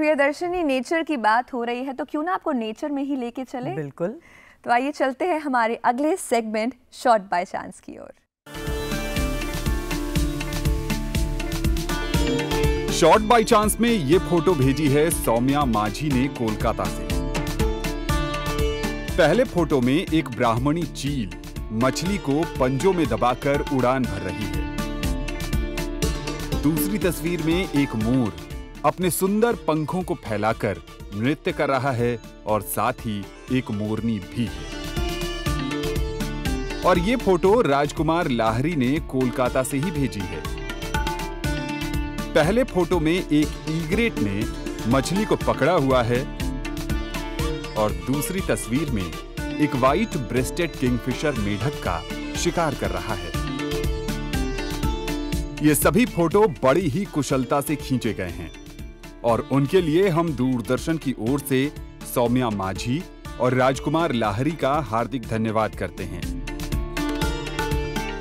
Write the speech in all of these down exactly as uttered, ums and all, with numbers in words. Priyadarshini, nature की बात हो रही है तो क्यों ना आपको नेचर में ही लेके चले। बिल्कुल, तो आइए चलते हैं हमारे अगले सेगमेंट शॉट बाय चांस की ओर। शॉट बाय चांस में ये फोटो भेजी है सौम्या माझी ने कोलकाता से। पहले फोटो में एक ब्राह्मणी चील मछली को पंजों में दबाकर उड़ान भर रही है। दूसरी तस्वीर में एक मोर अपने सुंदर पंखों को फैलाकर नृत्य कर रहा है और साथ ही एक मोरनी भी है। और ये फोटो राजकुमार लाहरी ने कोलकाता से ही भेजी है। पहले फोटो में एक ईग्रेट ने मछली को पकड़ा हुआ है और दूसरी तस्वीर में एक व्हाइट ब्रेस्टेड किंगफिशर मेढक का शिकार कर रहा है। ये सभी फोटो बड़ी ही कुशलता से खींचे गए हैं और उनके लिए हम दूरदर्शन की ओर से सौम्या माझी और राजकुमार लाहरी का हार्दिक धन्यवाद करते हैं।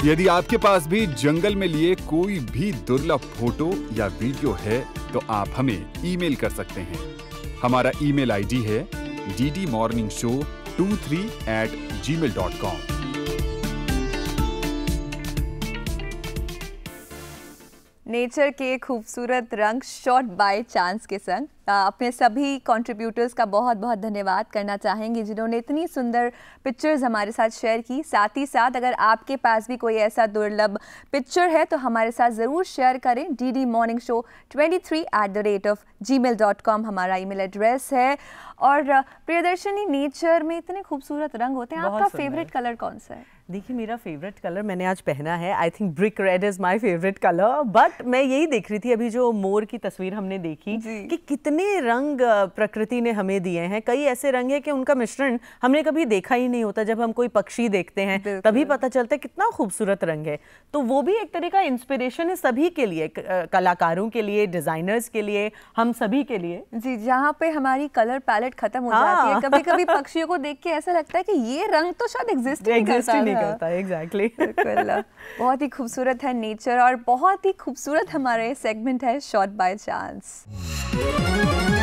यदि आपके पास भी जंगल में लिए कोई भी दुर्लभ फोटो या वीडियो है तो आप हमें ईमेल कर सकते हैं। हमारा ईमेल आईडी है D D morning show two three at gmail dot com. Nature के खूबसूरत रंग शॉट बाय चांस के संग अपने सभी कंट्रीब्यूटर्स का बहुत बहुत धन्यवाद करना चाहेंगे जिन्होंने इतनी सुंदर पिक्चर्स हमारे साथ शेयर की। साथ ही साथ अगर आपके पास भी कोई ऐसा दुर्लभ पिक्चर है तो हमारे साथ ज़रूर शेयर करें। D D morning show twenty three at the rate of gmail dot com हमारा ईमेल एड्रेस है। और प्रियदर्शनी, नेचर में इतने खूबसूरत रंग होते हैं, आपका फेवरेट कलर कौन सा है? देखिए, मेरा फेवरेट कलर मैंने आज पहना है, I think brick red is my favourite colour. But मैं यही देख रही थी अभी जो मोर की तस्वीर हमने देखी कि कितने रंग प्रकृति ने हमें दिए हैं। कई ऐसे रंग हैं कि उनका मिश्रण हमने कभी देखा ही नहीं होता। जब हम कोई पक्षी देखते हैं तभी पता चलता है कितना खूबसूरत रंग है। तो वो भी एक तरह का इंस्पिरेशन है सभी के लिए, कलाकारों के लिए, डिज़ाइनर्स के लिए, हम सभी के लिए। जी, जहाँ पे हमारी कलर पैलेट खत्म हो जाती है। कभी कभी पक्षियों को देख के ऐसा लगता है कि ये रंग तो शायद एग्जिस्ट नहीं करता। Exactly. बहुत ही खूबसूरत है नेचर और बहुत ही खूबसूरत हमारे सेगमेंट है शॉट बाय चांस।